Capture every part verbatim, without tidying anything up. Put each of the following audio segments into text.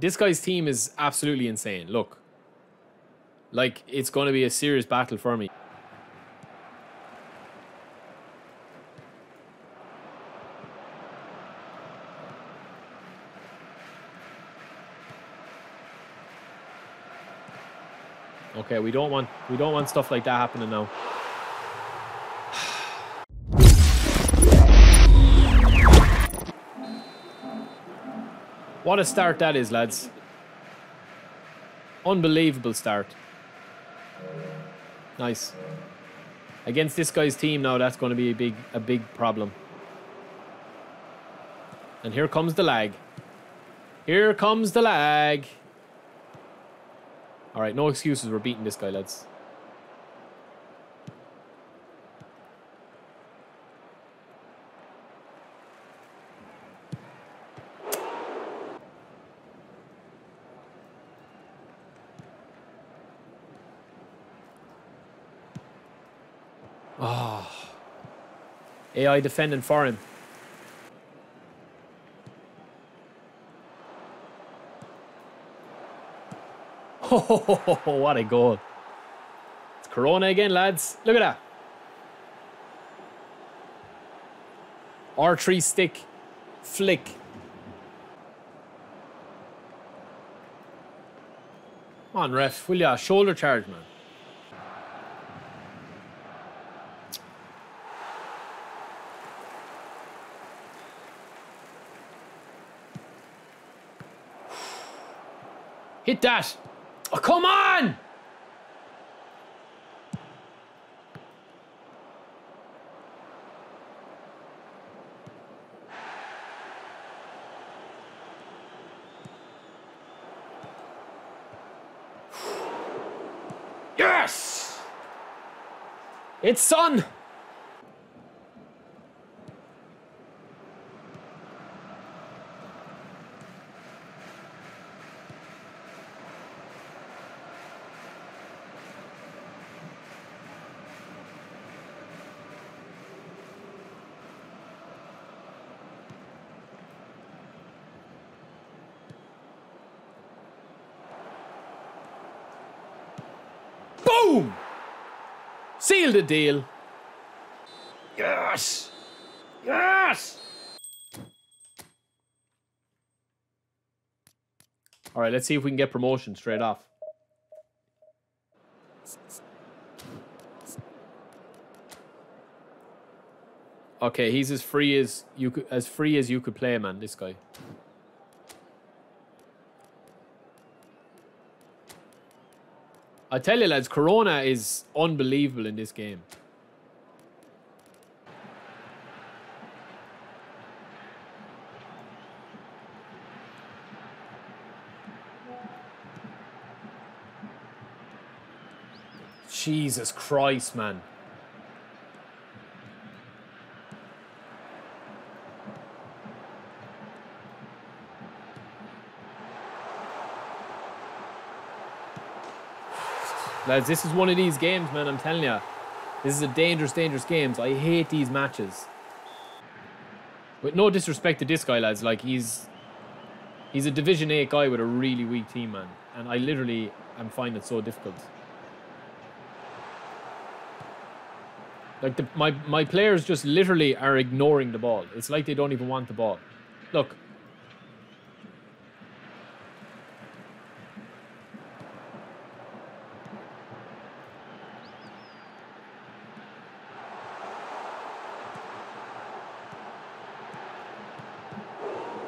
This guy's team is absolutely insane. Look. Like, it's going to be a serious battle for me. Okay, we don't want we don't want stuff like that happening now. What a start that is, lads. Unbelievable start. Nice. Against this guy's team now, that's going to be a big a big problem. And here comes the lag. Here comes the lag. All right, no excuses. We're beating this guy, lads. Oh. A I defending for him. Oh, what a goal. It's Corona again, lads. Look at that. R three stick. Flick. Come on, ref. Will ya? Shoulder charge, man. Hit that. Oh, come on! Yes! It's S O N! Boom! Seal the deal. Yes! Yes! All right, let's see if we can get promotion straight off. Okay, he's as free as you could, as free as you could play, man. This guy. I tell you, lads, Corona is unbelievable in this game. Jesus Christ, man. Lads, this is one of these games, man, I'm telling you. This is a dangerous, dangerous game. I hate these matches. With no disrespect to this guy, lads. Like, he's... He's a Division eight guy with a really weak team, man. And I literally am finding it so difficult. Like, the, my, my players just literally are ignoring the ball. It's like they don't even want the ball. Look.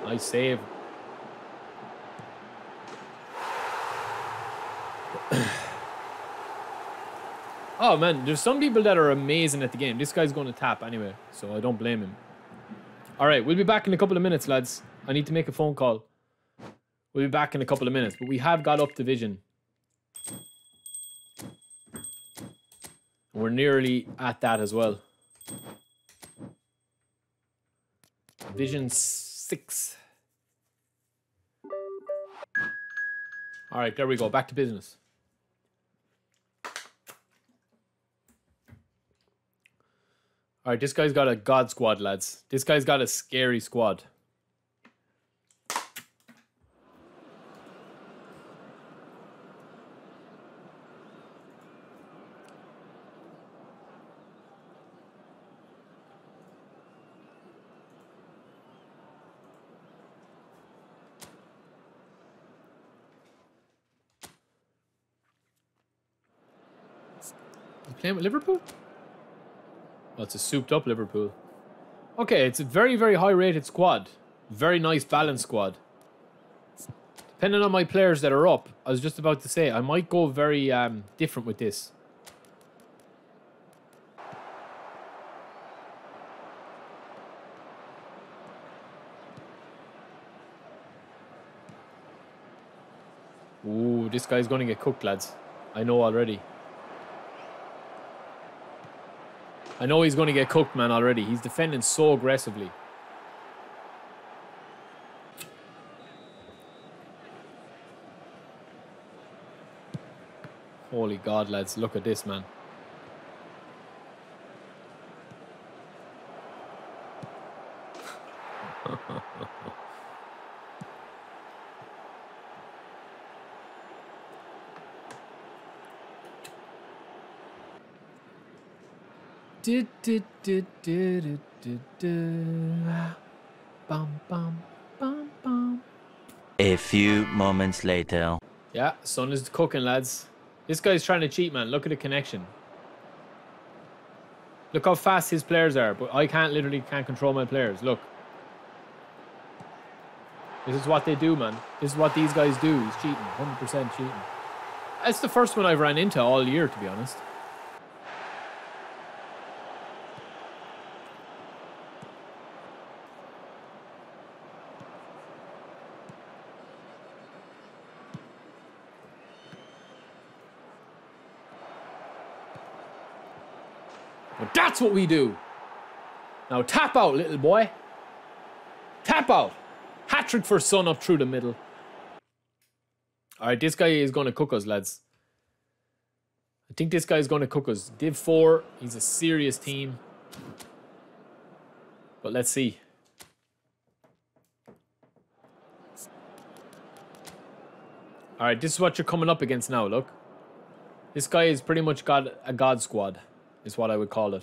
Nice save. Oh man, there's some people that are amazing at the game. This guy's going to tap anyway, so I don't blame him. Alright, we'll be back in a couple of minutes, lads. I need to make a phone call. We'll be back in a couple of minutes, but we have got up division. We're nearly at that as well. Division six. All right, there we go. Back to business. All right, this guy's got a god squad, lads. This guy's got a scary squad. He's playing with Liverpool? Oh, it's a souped-up Liverpool. Okay, it's a very, very high-rated squad. Very nice, balanced squad. Depending on my players that are up, I was just about to say, I might go very um, different with this. Ooh, this guy's going to get cooked, lads. I know already. I know he's going to get cooked, man, already. He's defending so aggressively. Holy God, lads. Look at this, man. Do, do, do, do, do, do, do. Bum, bum, bum, bum. A few moments later. Yeah, Son is cooking, lads. This guy's trying to cheat, man. Look at the connection. Look how fast his players are, but I can't literally can't control my players. Look. This is what they do, man. This is what these guys do. He's cheating, one hundred percent cheating. That's the first one I've ran into all year, to be honest. That's what we do. Now tap out, little boy. Tap out. Hat-trick for Son up through the middle. All right, this guy is going to cook us, lads. I think this guy is going to cook us. Div four, he's a serious team. But let's see. All right, this is what you're coming up against now, look. This guy has pretty much got a god squad. Is what I would call it.